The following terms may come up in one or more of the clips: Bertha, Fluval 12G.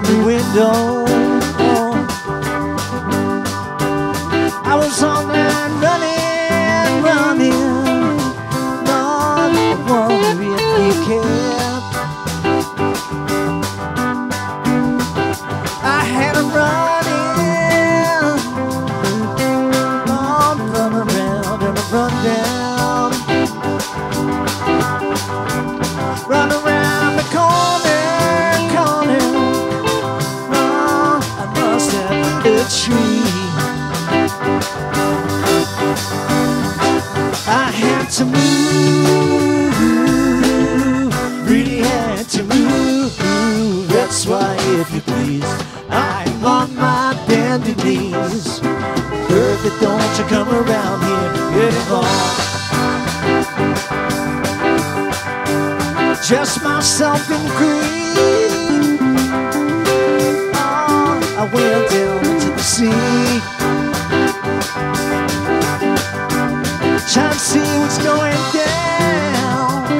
out the window. I was on that running, not the one that really cared. I had a running, all run around and I run down, run around the corner, oh, I must have hit a tree. I had to move, really had to move. That's why, if you please, I'm on my bended knees. Bertha, don't you come around here anymore. Just myself in green. Oh, I went down to the sea. Trying to see what's going down, oh,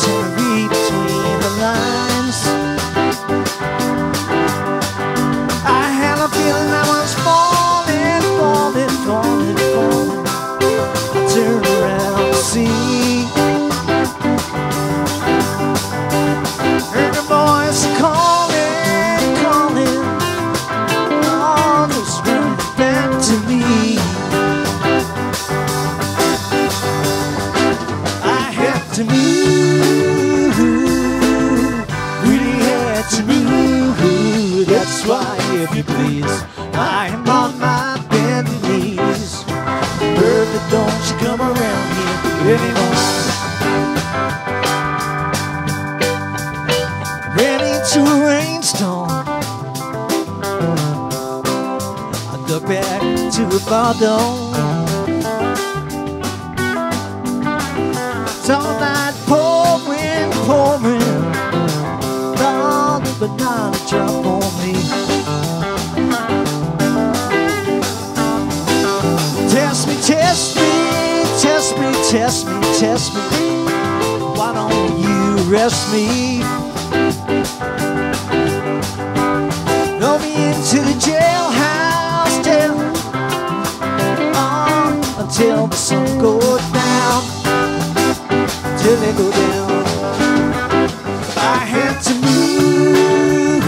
trying to read between the lines. I had a feeling I was falling. I turned around to see, heard a voice calling, oh, it was running back to me. To move, really had to move. That's why, if you please, I'm on my bended knees. Bertha, don't you come around here anymore. Ready to a rainstorm, I look back to a bottle. All night pouring, but not a drop on me. Test me. Why don't you rest me? Throw me into the jailhouse down, until the sun goes down. Till they go down. I had to move,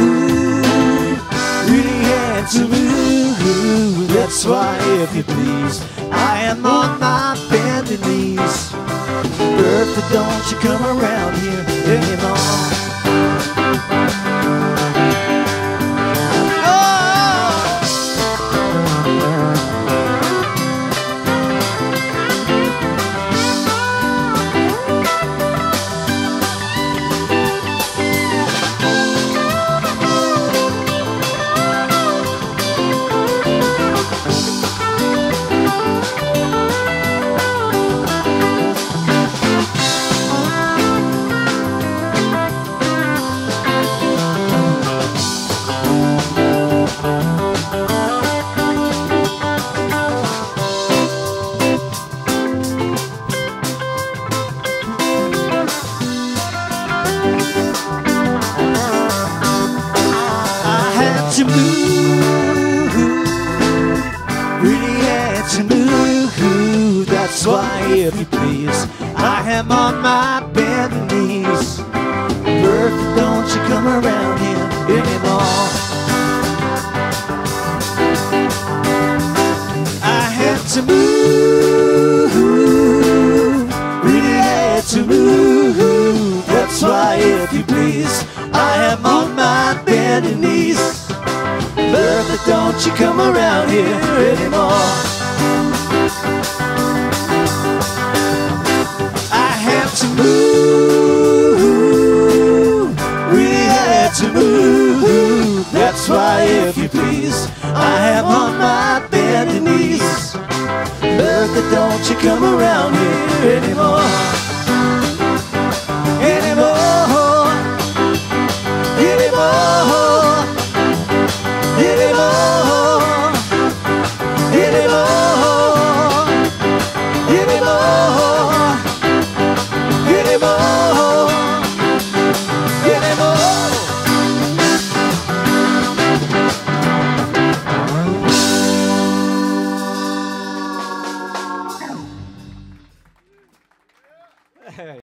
really had to move. That's why, if you please, I am on my bended knees. Bertha, don't you come around here anymore. I had to move, really had to move. That's why, if you please, I am on my bended knees. Bertha, don't you come around here anymore. I had to move, really had to move. That's why, if you please, I am on my bended knees. Bertha, don't you come around here anymore. I had to move, we had to move. That's why, if you please, I am on my bended knees. Bertha, don't you come around here anymore.